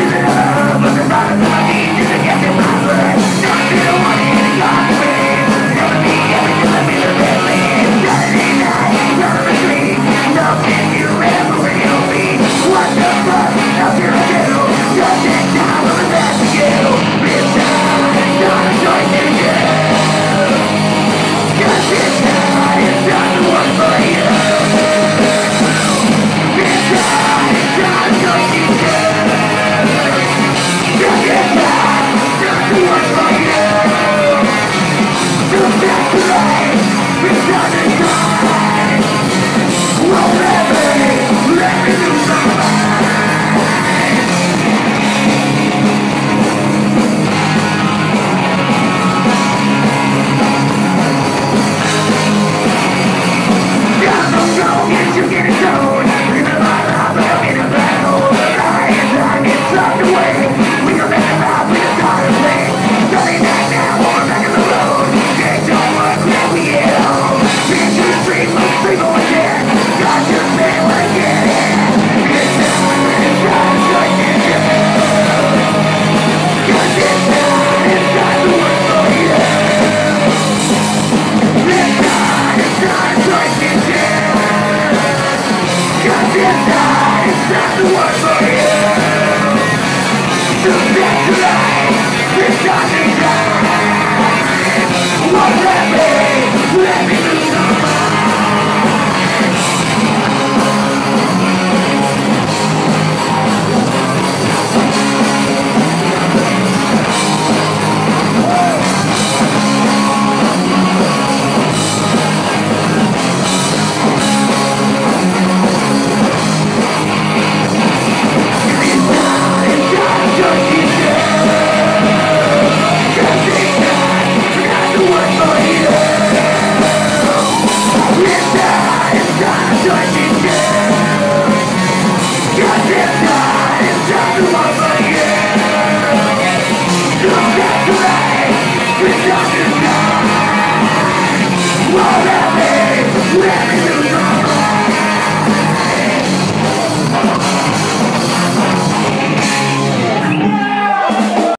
Let me